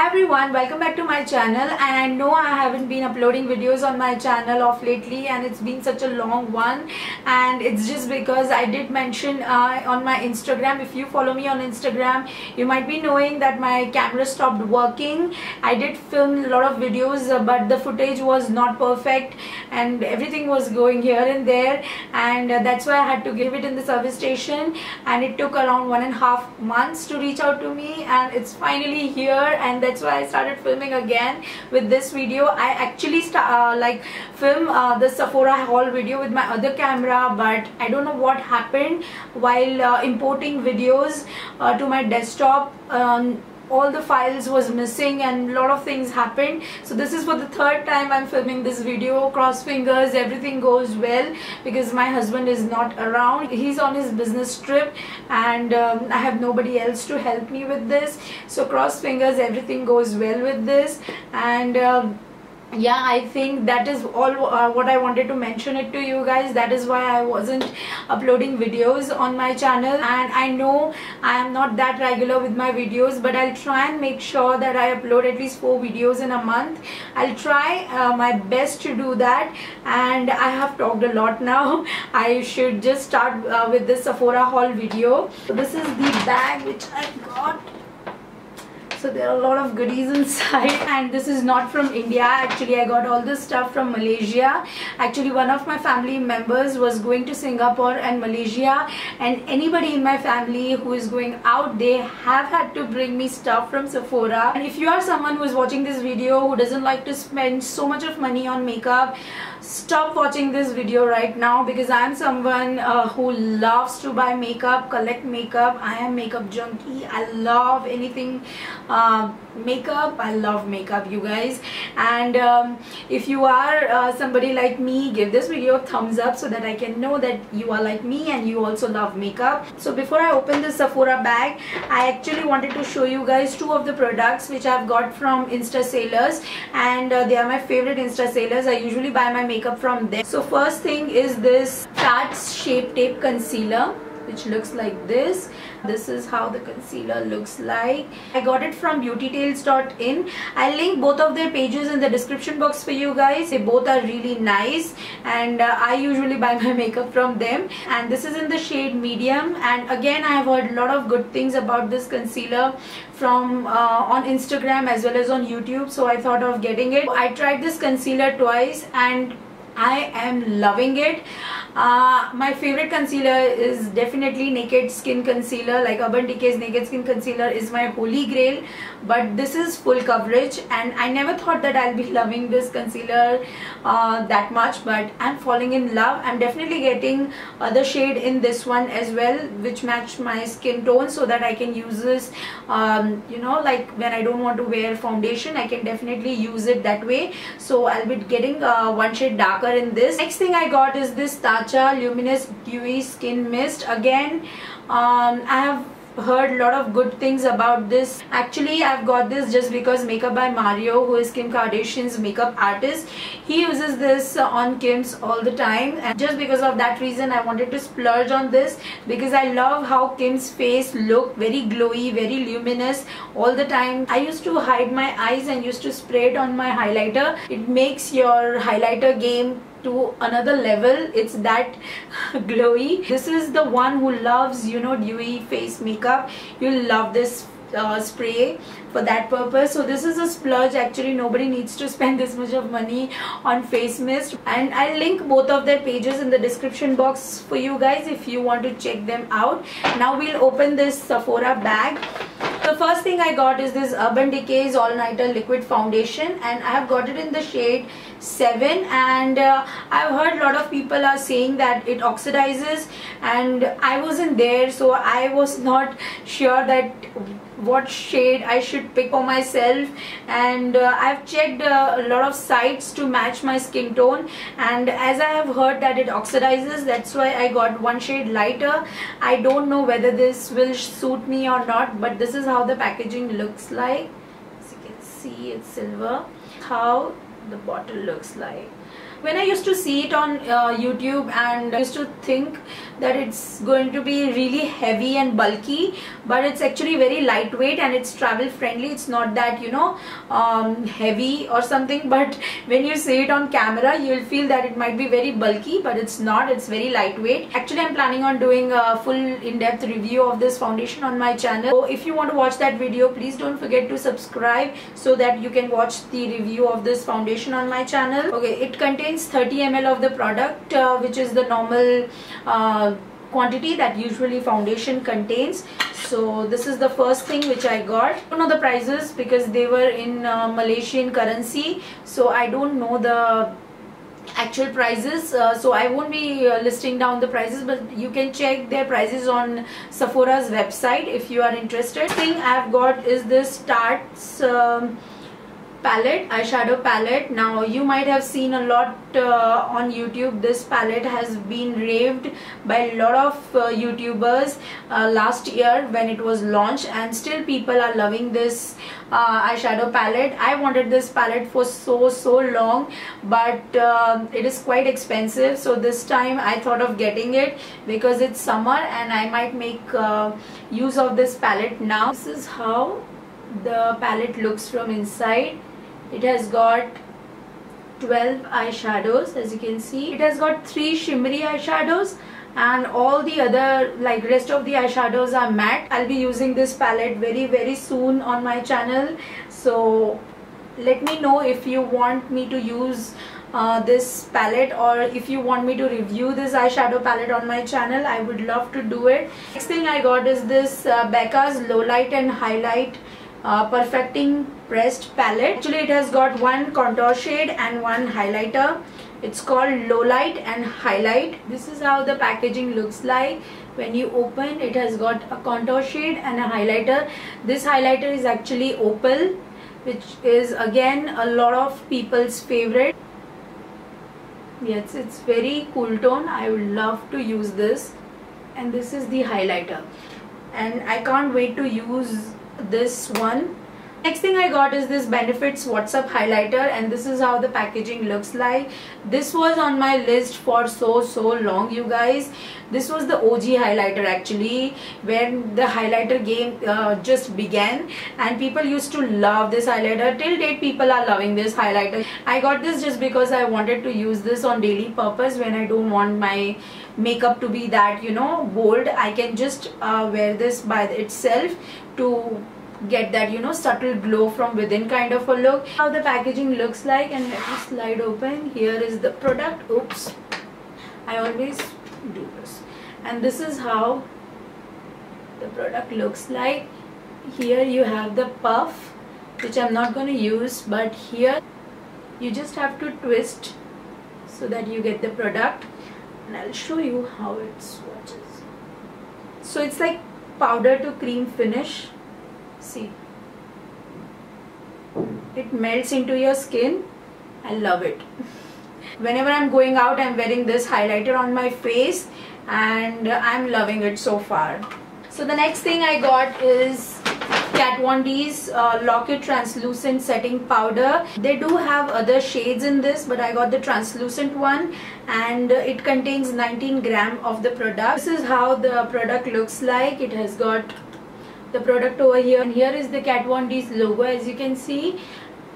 Hi everyone, welcome back to my channel. And I know I haven't been uploading videos on my channel off lately, and it's been such a long one, and it's just because I did mention on my Instagram. If you follow me on Instagram, you might be knowing that my camera stopped working. I did film a lot of videos, but the footage was not perfect and everything was going here and there, and that's why I had to give it in the service station, and it took around 1.5 months to reach out to me, and it's finally here. And that's why I started filming again with this video. I actually filmed the Sephora haul video with my other camera, but I don't know what happened while importing videos to my desktop. All the files was missing and a lot of things happened. So this is for the third time I'm filming this video. Cross fingers everything goes well, because my husband is not around. He's on his business trip, and I have nobody else to help me with this. So cross fingers everything goes well with this. And yeah, I think that is all what I wanted to mention it to you guys. That is why I wasn't uploading videos on my channel, and I know I am not that regular with my videos, but I'll try and make sure that I upload at least 4 videos in a month. I'll try my best to do that. And I have talked a lot now. I should just start with this Sephora haul video. So this is the bag which I got. So there are a lot of goodies inside, and this is not from India. Actually, I got all this stuff from Malaysia. Actually, one of my family members was going to Singapore and Malaysia, and anybody in my family who is going out, they have had to bring me stuff from Sephora. And if you are someone who is watching this video who doesn't like to spend so much of money on makeup, stop watching this video right now, because I am someone who loves to buy makeup, collect makeup. I am makeup junkie. I love anything makeup. I love makeup, you guys. And if you are somebody like me, give this video a thumbs up so that I can know that you are like me and you also love makeup. So before I open this Sephora bag, I actually wanted to show you guys 2 of the products which I've got from Insta sellers, and they are my favorite Insta sellers. I usually buy my makeup from them. So first thing is this Tarte Shape Tape concealer, which looks like this. This is how the concealer looks like. I got it from beautytales.in. I'll link both of their pages in the description box for you guys. They both are really nice, and I usually buy my makeup from them. And this is in the shade medium, and again I have heard a lot of good things about this concealer from on Instagram as well as on YouTube, so I thought of getting it. I tried this concealer twice and I am loving it. My favorite concealer is definitely Naked Skin Concealer, like Urban Decay's Naked Skin Concealer is my holy grail, but this is full coverage, and I never thought that I'll be loving this concealer that much, but I'm falling in love. I'm definitely getting the shade in this one as well, which match my skin tone, so that I can use this, you know, like when I don't want to wear foundation, I can definitely use it that way. So I'll be getting one shade darker in this. Next thing I got is this Tarte Luminous Dewy Skin Mist. Again, I have heard a lot of good things about this. Actually, I've got this just because Makeup by Mario, who is Kim Kardashian's makeup artist, he uses this on Kim's all the time, and just because of that reason I wanted to splurge on this, because I love how Kim's face looked very glowy, very luminous all the time. I used to hide my eyes and used to spray it on my highlighter. It makes your highlighter game to another level. It's that glowy. This is the one who loves, you know, dewy face makeup. You'll love this spray for that purpose. So this is a splurge. Actually, nobody needs to spend this much of money on face mist, and I'll link both of their pages in the description box for you guys if you want to check them out. Now we'll open this Sephora bag. The first thing I got is this Urban Decay's All Nighter Liquid Foundation, and I have got it in the shade 7, and I've heard a lot of people are saying that it oxidizes, and I wasn't there, so I was not sure that what shade I should pick for myself. And I've checked a lot of sites to match my skin tone, and as I have heard that it oxidizes, that's why I got one shade lighter. I don't know whether this will suit me or not, but this is how the packaging looks like. As you can see, it's silver. How the bottle looks like. When I used to see it on YouTube, and I used to think that it's going to be really heavy and bulky, but it's actually very lightweight and it's travel friendly. It's not that, you know, heavy or something, but when you see it on camera you'll feel that it might be very bulky, but it's not. It's very lightweight. Actually, I'm planning on doing a full in-depth review of this foundation on my channel, so if you want to watch that video, please don't forget to subscribe so that you can watch the review of this foundation on my channel. Okay, it contains 30 ml of the product, which is the normal quantity that usually foundation contains. So this is the first thing which I got. I don't know the prices because they were in Malaysian currency, so I don't know the actual prices, so I won't be listing down the prices, but you can check their prices on Sephora's website if you are interested. Thing I've got is this Tarte's palette, eyeshadow palette. Now you might have seen a lot on YouTube. This palette has been raved by a lot of YouTubers last year when it was launched, and still people are loving this eyeshadow palette. I wanted this palette for so long, but it is quite expensive, so this time I thought of getting it because it's summer and I might make use of this palette now. This is how the palette looks from inside. It has got 12 eyeshadows, as you can see. It has got 3 shimmery eyeshadows and all the other, like rest of the eyeshadows are matte. I'll be using this palette very soon on my channel, so let me know if you want me to use this palette or if you want me to review this eyeshadow palette on my channel. I would love to do it. Next thing I got is this Becca's Low Light and Highlight Perfecting Pressed palette. Actually, it has got one contour shade and one highlighter. It's called Low Light and Highlight. This is how the packaging looks like. When you open, it has got a contour shade and a highlighter. This highlighter is actually Opal, which is again a lot of people's favorite. Yes, it's very cool tone. I would love to use this. And this is the highlighter, and I can't wait to use this one. Next thing I got is this Benefit Watts Up highlighter, and this is how the packaging looks like. This was on my list for so long, you guys. This was the OG highlighter actually, when the highlighter game just began, and people used to love this highlighter. Till date people are loving this highlighter. I got this just because I wanted to use this on daily purpose when I don't want my makeup to be that, you know, bold. I can just wear this by itself to get that, you know, subtle glow from within kind of a look. How the packaging looks like, and let me slide open. Here is the product. Oops, I always do this. And this is how the product looks like. Here you have the puff, which I'm not going to use, but here you just have to twist so that you get the product, and I'll show you how it swatches. So it's like powder to cream finish. See, it melts into your skin. I love it. Whenever I'm going out, I'm wearing this highlighter on my face, and I'm loving it so far. So the next thing I got is Kat Von D's Locket Translucent Setting Powder. They do have other shades in this, but I got the translucent one, and it contains 19 grams of the product. This is how the product looks like. It has got the product over here, and here is the Kat Von D's logo, as you can see.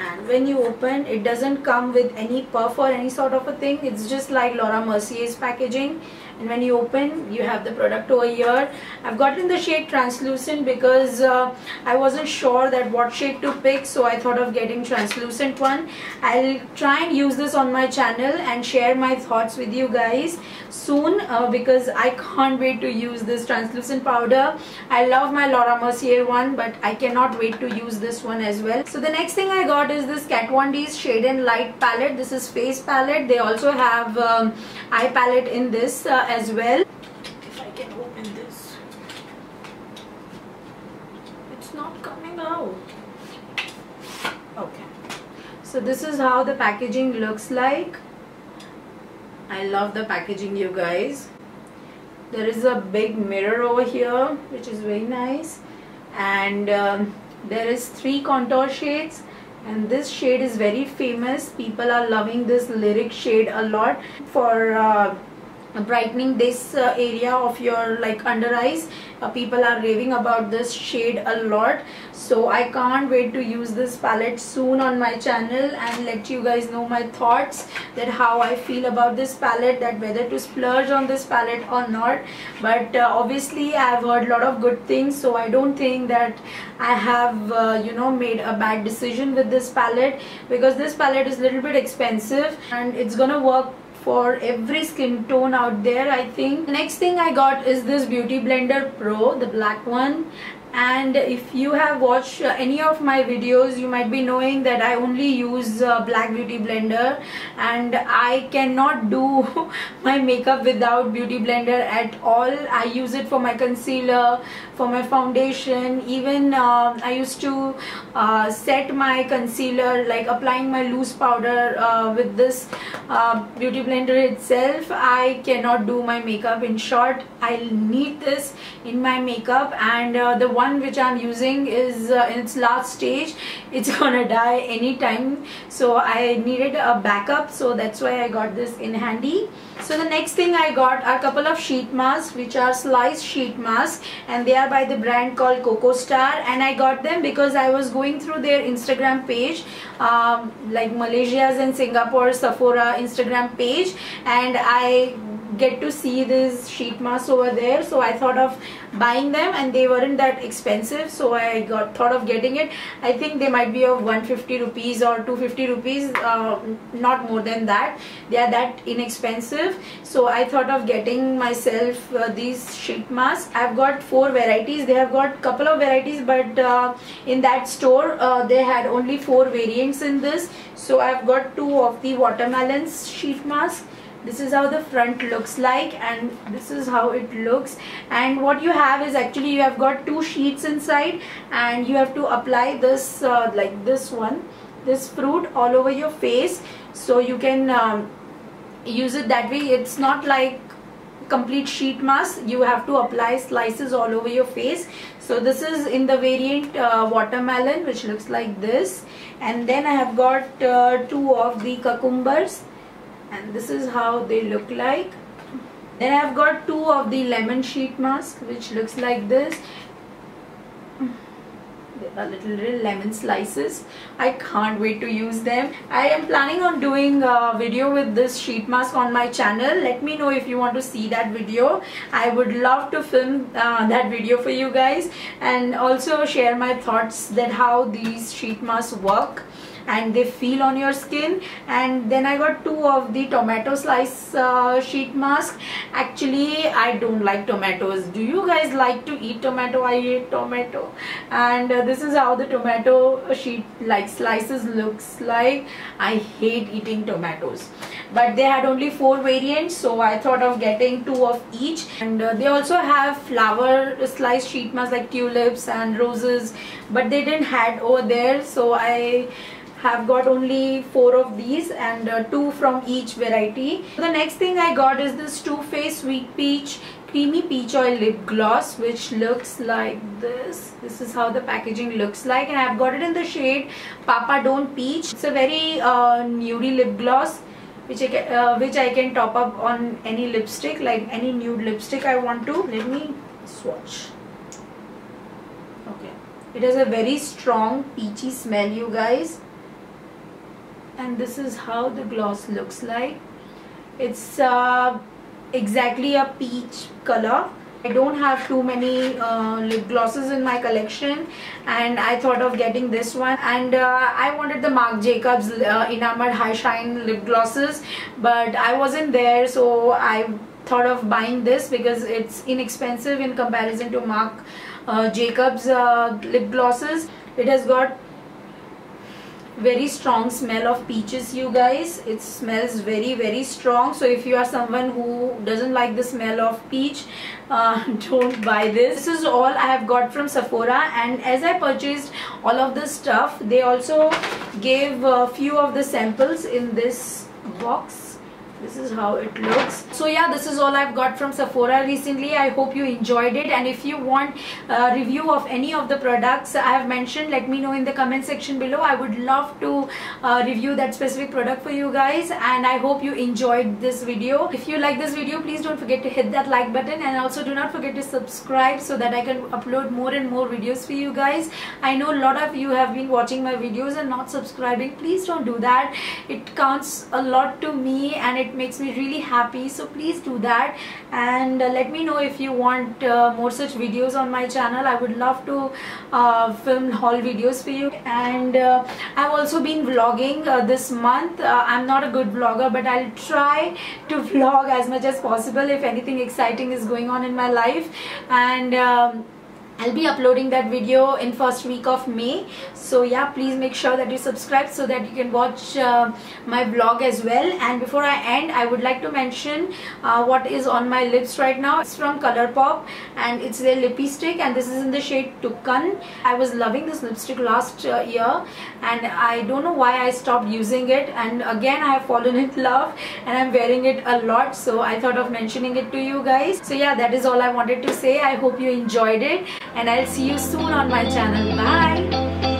And when you open, it doesn't come with any puff or any sort of a thing. It's just like Laura Mercier's packaging, and when you open, you have the product over here. I've gotten the shade translucent because I wasn't sure that what shade to pick, so I thought of getting translucent one. I'll try and use this on my channel and share my thoughts with you guys soon, because I can't wait to use this translucent powder. I love my Laura Mercier one, but I cannot wait to use this one as well. So the next thing I got is this Kat Von D's Shade and Light palette. This is face palette. They also have eye palette in this as well. If I can open this, it's not coming out. Okay, so this is how the packaging looks like. I love the packaging, you guys. There is a big mirror over here, which is very nice, and there is 3 contour shades. And this shade is very famous. People are loving this Lyric shade a lot for brightening this area of your under eyes. People are raving about this shade a lot, so I can't wait to use this palette soon on my channel and let you guys know my thoughts, that how I feel about this palette, that whether to splurge on this palette or not. But obviously I've heard a lot of good things, so I don't think that I have you know, made a bad decision with this palette, because this palette is a little bit expensive and it's gonna work for every skin tone out there, I think. Next thing I got is this Beauty Blender Pro, the black one. And if you have watched any of my videos, you might be knowing that I only use black Beauty Blender, and I cannot do my makeup without Beauty Blender at all. I use it for my concealer, for my foundation. Even I used to set my concealer, like applying my loose powder with this Beauty Blender itself. I cannot do my makeup. In short, I need this in my makeup, and the one which I'm using is in its last stage. It's gonna die anytime, so I needed a backup, so that's why I got this in handy. So the next thing I got are a couple of sheet masks, which are sliced sheet masks, and they are by the brand called Kocostar, and I got them because I was going through their Instagram page, like Malaysia's and Singapore's Sephora Instagram page, and I get to see these sheet masks over there, so I thought of buying them, and they weren't that expensive, so I thought of getting it. I think they might be of 150 rupees or 250 rupees, not more than that. They are that inexpensive, so I thought of getting myself these sheet masks. I've got 4 varieties. They have got couple of varieties, but in that store they had only 4 variants in this, so I've got 2 of the watermelon sheet mask. This is how the front looks like, and this is how it looks. And what you have is, actually you have got 2 sheets inside, and you have to apply this like this one, this fruit all over your face, so you can use it that way. It's not like complete sheet mask, you have to apply slices all over your face. So this is in the variant watermelon, which looks like this, and then I have got 2 of the cucumbers, and this is how they look like. Then I have got 2 of the lemon sheet mask, which looks like this. There are little lemon slices. I can't wait to use them. I am planning on doing a video with this sheet mask on my channel. Let me know if you want to see that video. I would love to film that video for you guys, and also share my thoughts that how these sheet masks work and they feel on your skin. And then I got 2 of the tomato slice sheet mask. Actually I don't like tomatoes. Do you guys like to eat tomato? I hate tomato. And this is how the tomato sheet slices looks like. I hate eating tomatoes, but they had only 4 variants, so I thought of getting 2 of each. And they also have flower slice sheet masks like tulips and roses, but they didn't had over there, so I have got only 4 of these, and 2 from each variety. The next thing I got is this Too Faced Sweet Peach Creamy Peach Oil Lip Gloss, which looks like this. This is how the packaging looks like, and I have got it in the shade Papa Don't Peach. It's a very nudie lip gloss, which I can top up on any lipstick, like any nude lipstick I want to. Let me swatch. Okay. It has a very strong peachy smell, you guys. And this is how the gloss looks like. It's exactly a peach color. I don't have too many lip glosses in my collection, and I thought of getting this one. And I wanted the Marc Jacobs Enamored High Shine lip glosses, but I wasn't there, so I thought of buying this because it's inexpensive in comparison to Marc Jacobs lip glosses. It has got very strong smell of peaches, you guys. It smells very, very strong, so if you are someone who doesn't like the smell of peach, don't buy this. This is all I have got from Sephora, and as I purchased all of this stuff, they also gave a few of the samples in this box, This is how it looks. So yeah, this is all I've got from Sephora recently. I hope you enjoyed it, and if you want a review of any of the products I have mentioned, let me know in the comment section below. I would love to review that specific product for you guys, and I hope you enjoyed this video. If you like this video, please don't forget to hit that like button, and also do not forget to subscribe so that I can upload more and more videos for you guys. I know a lot of you have been watching my videos and not subscribing. Please don't do that. It counts a lot to me and it makes me really happy, so please do that. And let me know if you want more such videos on my channel. I would love to film haul videos for you. And I've also been vlogging this month. I'm not a good vlogger, but I'll try to vlog as much as possible if anything exciting is going on in my life. And I'll be uploading that video in first week of May. So yeah, please make sure that you subscribe so that you can watch my vlog as well. And before I end, I would like to mention what is on my lips right now. It's from Colourpop and it's their lippy stick, and this is in the shade Toucan. I was loving this lipstick last year and I don't know why I stopped using it, and again I have fallen in love and I'm wearing it a lot, so I thought of mentioning it to you guys. So yeah, that is all I wanted to say. I hope you enjoyed it, and I'll see you soon on my channel. Bye!